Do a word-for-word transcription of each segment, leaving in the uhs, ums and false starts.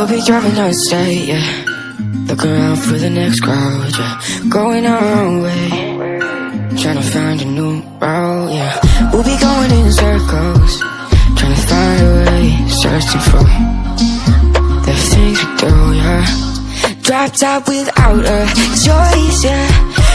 We'll be driving down the state, yeah. Look around for the next crowd, yeah. Going our own way, trying to find a new route, yeah. We'll be going in circles, trying to find a way, searching for the things we do, yeah. Drop top without a choice, yeah.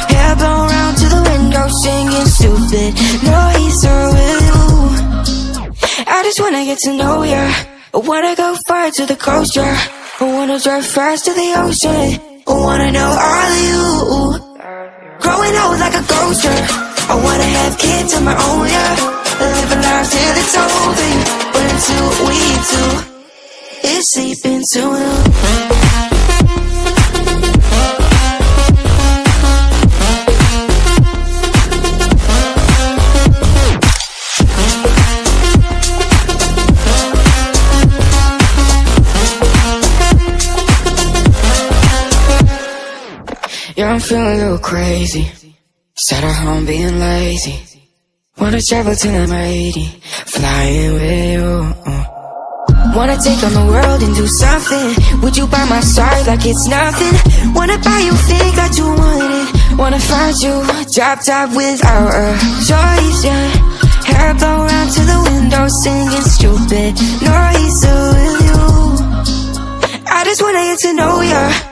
Hair blown round to the window, singing stupid noise with you. I just wanna get to know ya, I wanna go far to the coast, yeah. I wanna drive fast to the ocean, I wanna know all of you. Growing old like a ghost, yeah. I wanna have kids of my own, yeah. Live a life till it's over, but until we do, it's sleeping too long. Yeah, I'm feeling a little crazy. Sat at home being lazy. Wanna travel till I'm eighty, flying with you. Wanna take on the world and do something. Would you buy my side like it's nothing? Wanna buy you think that you want it. Wanna find you, drop top without a choice, yeah. Hair blown round to the window, singing stupid noise with you. I just wanna get to know ya,